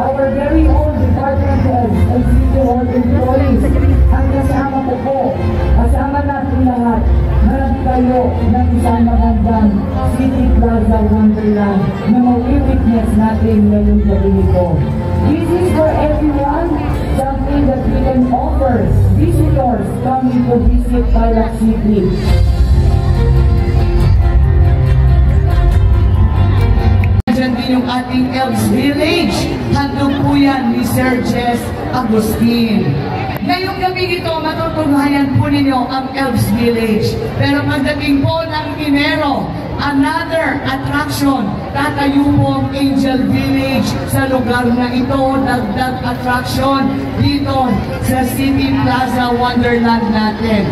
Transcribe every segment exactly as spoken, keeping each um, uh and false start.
Our very own department heads and city hall employees ang kasama ko po, kasama natin lahat, marami kayo ng isang magandang City Plaza Wonderland na mag-i-witness natin ngayong gabi nito. This is for everyone, something that we can offer visitors coming to visit Tarlac City. Yung ating Elves Village, handog po yan ni Sir Jess Agustin. Ngayong gabi ito, matutunghayan po ninyo ang Elves Village. Pero pagdating po ng Enero, another attraction, tatayo po ang Angel Village sa lugar na ito, dagdag attraction dito sa City Plaza Wonderland natin.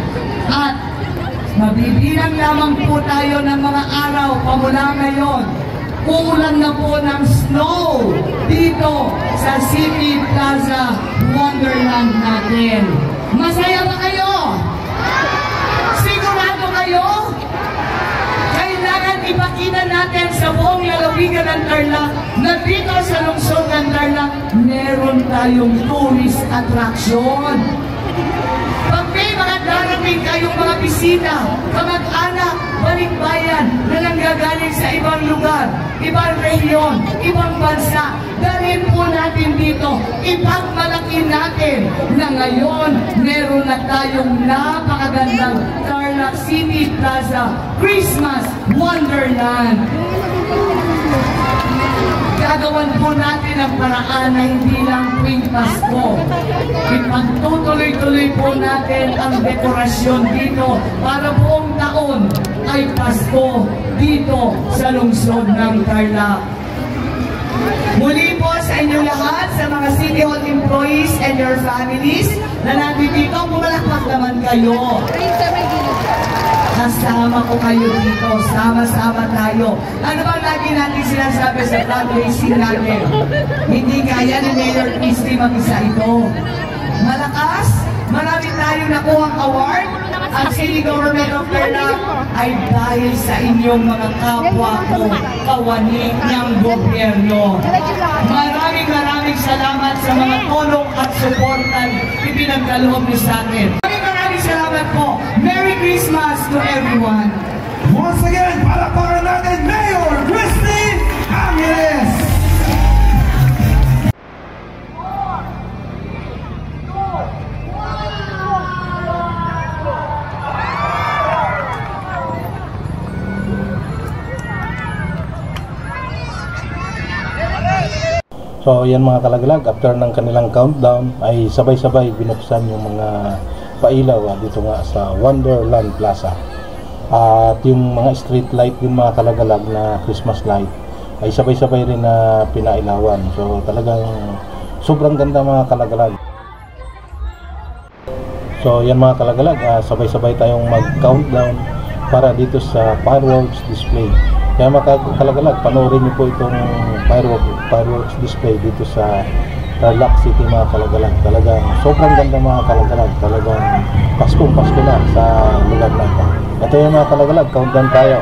At Magbibilang lamang po tayo ng mga araw pamula ngayon. Uulan na po ng snow dito sa City Plaza Wonderland natin. Masaya ba kayo? Sigurado kayo? Kailangan ipakita natin sa buong lalawigan ng Tarlac na dito sa lungsod ng Tarlac, meron tayong tourist attraction. Pag may mga darating kayong mga bisita, kamag-anak, balikbayan na nanggagaling sa ibang lugar, ibang rehiyon, ibang bansa, dalhin po natin dito, ipagmalaki natin na ngayon meron na tayong napakagandang Tarlac City Plaza Christmas Wonderland. Gagawan po natin ang paraan na hindi lang tuwing Pasko. Ipagtutuloy-tuloy po natin ang dekorasyon dito para buong taon ay Pasko dito sa lungsod ng Tarlac. Muli po sa inyo lahat, sa mga City Hall employees and your families na nandito, pumalakpak naman kayo. Kasama ko kayo dito. Sama-sama tayo. Ano bang lagi natin sinasabi sa fundraising natin? Hindi kaya ni Mayor Christy mag-isa ito. Malakas, marami tayo nakuhang award. Ang City Government of Tarlac ay dahil sa inyong mga kapwa ko, kawani ng gobyerno. Maraming maraming salamat sa mga tulong at suportan ipinagkaloob niyo sa akin. Salamat po. Merry Christmas to everyone. Once again, palakpakan natin Mayor Christy Angeles. So, yan mga kalaglag, after ng kanilang countdown ay sabay-sabay binuksan yung mga pailaw dito nga sa Wonderland Plaza. At yung mga street light, yung mga kalagalag na Christmas light ay sabay-sabay rin na pinailawan. So talagang sobrang ganda mga kalagalag. So yan mga kalagalag, sabay-sabay tayong mag-countdown para dito sa fireworks display. Kaya mga kalagalag, panoorin niyo po itong fireworks, fireworks display dito sa Tarlac City mga kalagalag. Talagang sobrang ganda mga kalagalag. Talagang paskong-pasko na sa lugar natin. Ito yung mga kalagalag, countdown tayo.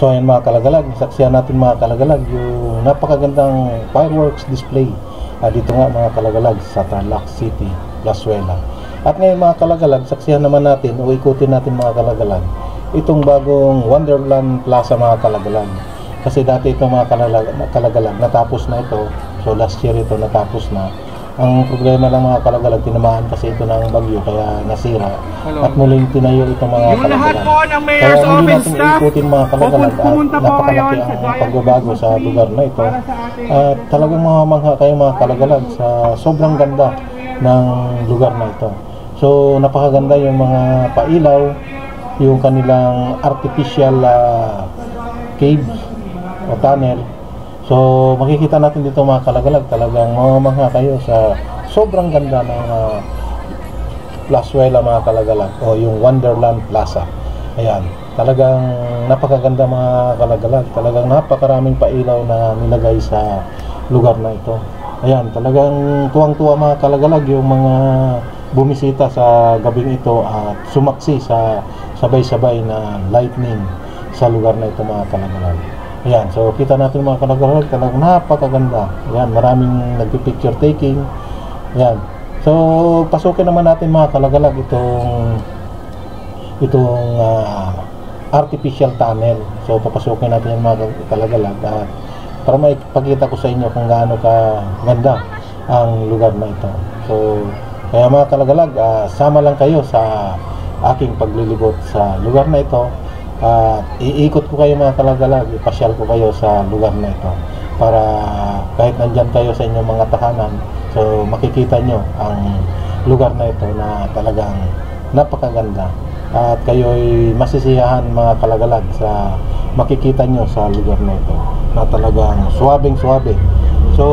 So ayan mga kalagalag, saksihan natin mga kalagalag yung napakagandang fireworks display uh, dito nga mga kalagalag sa Tarlac City, Plazuela. At ngayon mga kalagalag, saksihan naman natin o ikutin natin mga kalagalag itong bagong Wonderland Plaza mga kalagalag. Kasi dati ito mga kalagalag, kalagalag natapos na ito, so last year ito natapos na. Ang problema lang mga kalagalag, tinamaan kasi ito ng bagyo kaya nasira. Hello. At muling tinayo itong mga yung kalagalag. Lahat po ng mayor's so, office staff, mga kalagalag, pumunta po ngayon sa pagbabago sa lugar na ito. At talagang mga mangha kayo mga kalagalag sa sobrang ganda ng lugar na ito. So napakaganda yung mga pailaw, yung kanilang artificial uh, cave o tunnel. So makikita natin dito mga kalagalag, talagang mamamangha kayo sa sobrang ganda ng uh, Plazuela mga kalagalag o yung Wonderland Plaza. Ayan, talagang napakaganda mga kalagalag, talagang napakaraming pailaw na nilagay sa lugar na ito. Ayan, talagang tuwang-tuwa mga kalagalag yung mga bumisita sa gabing ito at sumaksi sa sabay-sabay na lightning sa lugar na ito mga kalagalag. Ayan, so kita natin mga kalagalag, talagang napakaganda. Ayan, maraming nagpipicture taking. Ayan, so pasukin naman natin mga kalagalag itong itong uh, artificial tunnel. So papasukin natin yung mga kalagalag at para maipakita ko sa inyo kung gaano ka ganda ang lugar na ito. So kaya mga kalagalag, uh, sama lang kayo sa aking paglilibot sa lugar na ito. At uh, iikot ko kayo mga kalagalag, ipasyal ko kayo sa lugar na ito para kahit nandyan kayo sa inyong mga tahanan, so makikita nyo ang lugar na ito na talagang napakaganda at kayo'y masisiyahan mga kalagalag sa makikita nyo sa lugar na ito na talagang suwabing suwabe. So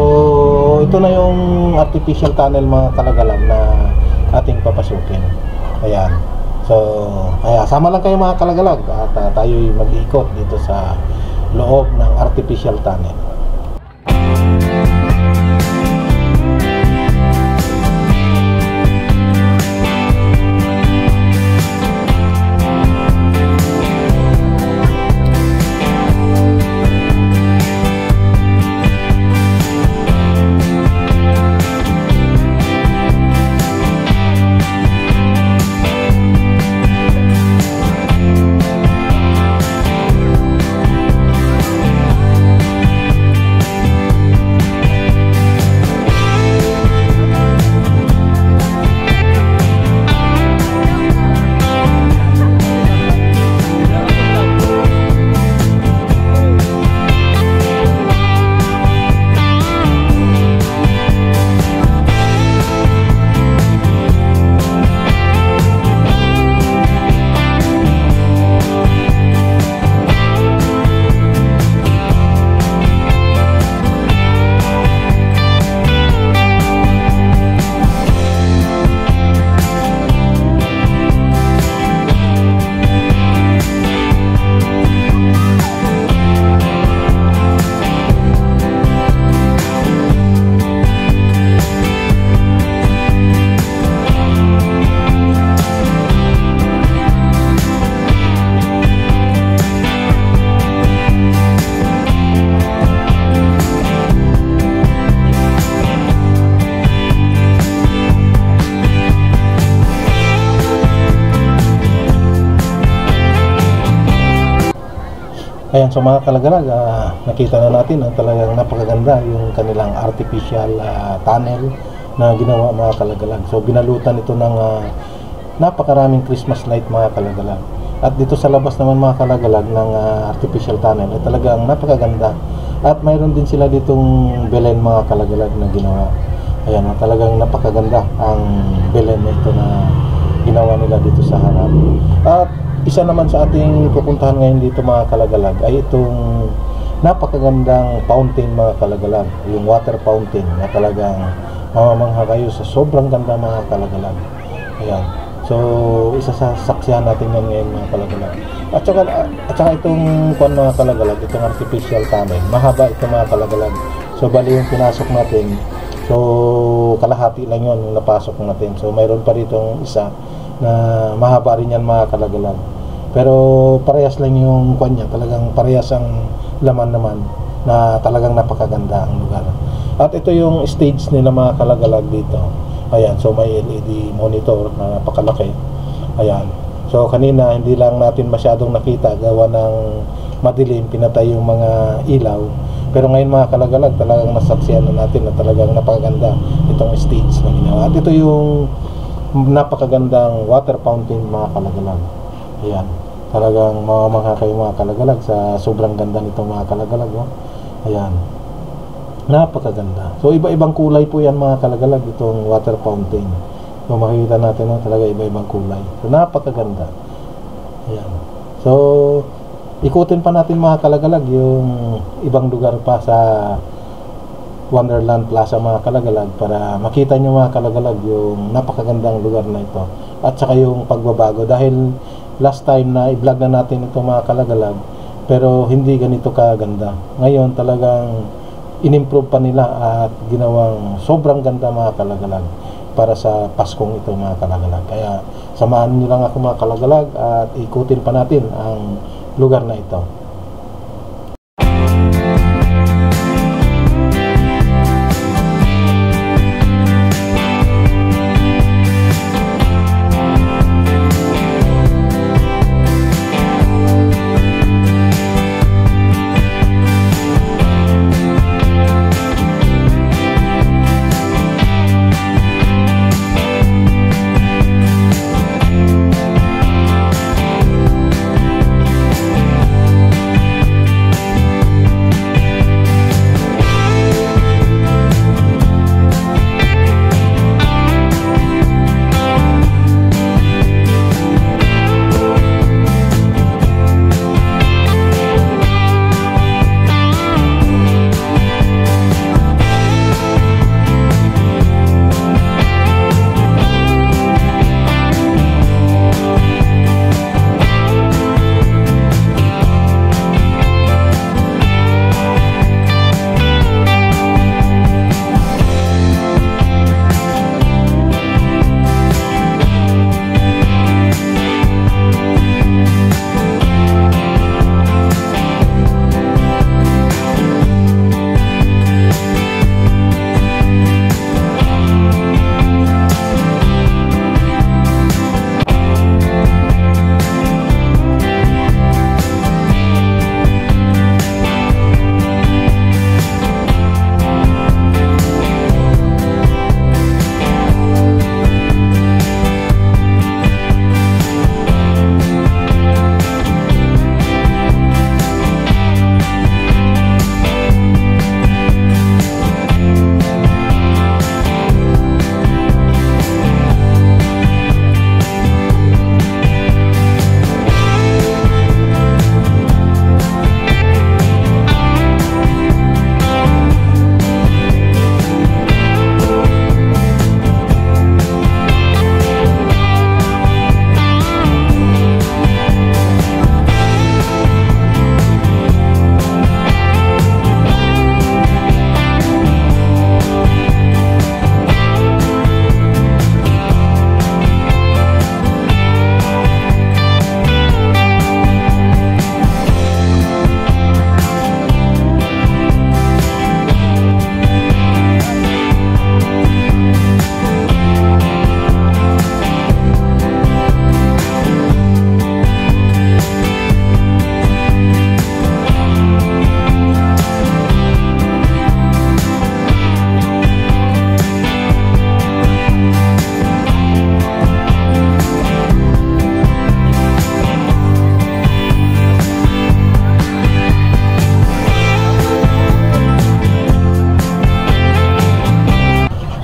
ito na yung artificial tunnel mga kalagalag na ating papasukin. Ayan. So, kaya sama lang kayo mga kalagalag at uh, tayo'y mag-iikot dito sa loob ng artificial tunnel. Ayan, so mga kalagalag, uh, nakita na natin ang talagang napakaganda yung kanilang artificial uh, tunnel na ginawa mga kalagalag. So binalutan ito ng uh, napakaraming Christmas light mga kalagalag. At dito sa labas naman mga kalagalag ng uh, artificial tunnel ay talagang napakaganda. At mayroon din sila ditong belen mga kalagalag na ginawa. Ayan, talagang napakaganda ang belen nito na ginawa nila dito sa harap. At isa naman sa ating pupuntahan ngayon dito mga kalagalag ay itong napakagandang fountain mga kalagalag, yung water fountain na talagang mamamangha kayo sa sobrang ganda mga kalagalag. Ayan. So isa sa saksihan natin yan ngayon mga kalagalag. At saka, at saka itong kwan mga kalagalag, itong artificial tunnel, mahaba ito mga kalagalag. So bali yung pinasok natin, so kalahati lang yun yung napasok natin. So mayroon pa ritong isa na mahaba rin yan mga kalagalag. Pero parehas lang yung kanya, talagang parehas ang laman naman na talagang napakaganda ang lugar. At ito yung stage nila mga kalagalag dito. Ayan, so may L E D monitor na napakalaki. Ayan. So kanina hindi lang natin masyadong nakita gawa ng madilim, pinatay yung mga ilaw. Pero ngayon mga kalagalag talagang nasaksihan na natin na talagang napakaganda itong stage na ginawa. At ito yung napakagandang water fountain mga kalagalag. Ayan, talagang mamamangha kayo mga kalagalag sa sobrang ganda nitong mga kalagalag. Oh. Ayan, napakaganda. So iba-ibang kulay po yan mga kalagalag itong water fountain. So makikita natin no, talaga iba-ibang kulay. So napakaganda. Ayan. So ikutin pa natin mga kalagalag yung ibang lugar pa sa Wonderland Plaza mga kalagalag para makita nyo mga kalagalag yung napakagandang lugar na ito. At saka yung pagbabago dahil last time na i-vlog na natin ito mga kalagalag pero hindi ganito kaganda. Ngayon talagang in-improve pa nila at ginawang sobrang ganda mga kalagalag para sa Paskong ito mga kalagalag. Kaya samahan nyo lang ako mga kalagalag at ikutin pa natin ang lugar na ito.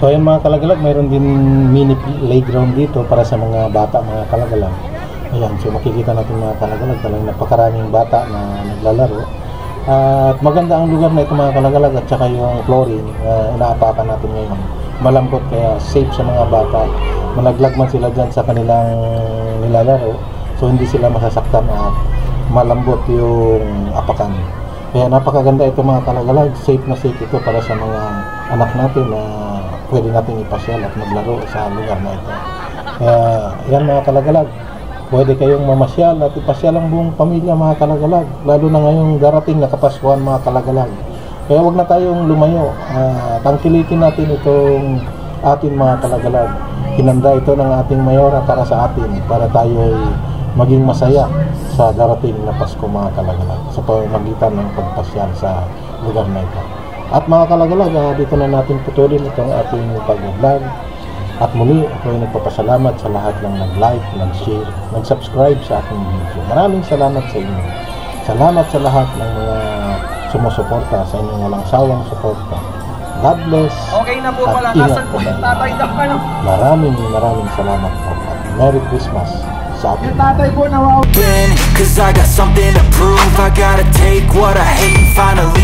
So ayan mga kalagalag, mayroon din mini playground dito para sa mga bata mga kalagalag. Ayan, so makikita natin mga kalagalag, talagang napakaraming bata na naglalaro. At maganda ang lugar na ito mga kalagalag at saka yung flooring na uh, inaapakan natin ngayon. Malambot kaya safe sa mga bata. Malaglagman sila dyan sa kanilang nilalaro. So hindi sila masasaktan at malambot yung apakan. Kaya napakaganda ito mga kalagalag, safe na safe ito para sa mga anak natin na uh, pwede natin ipasyal at maglaro sa lugar na ito. Kaya yan mga kalagalag, Pwede kayong mamasyal at ipasyal ang buong pamilya mga kalagalag, lalo na ngayong darating na Kapaskuhan mga kalagalag. Kaya huwag na tayong lumayo, uh, tangkilikin natin itong ating mga kalagalag. Hinanda ito ng ating mayora para sa atin, para tayo ay maging masaya sa darating na Pasko mga kalagalag, sa pamagitan ng pagpasyal sa lugar na ito. At mga kalagalag, uh, dito na natin putulin itong ating pag-vlog. At muli, ako ay nagpapasalamat sa lahat ng nag-like, nag-share, nag-subscribe sa ating video. Maraming salamat sa inyo. Salamat sa lahat ng mga sumusuporta, sa inyong walang sawang suporta. God bless. Okay na po pala. Nasaan po yung tatay daw ka lang? Maraming maraming salamat po. At Merry Christmas sa ating. Yung tatay po na wow.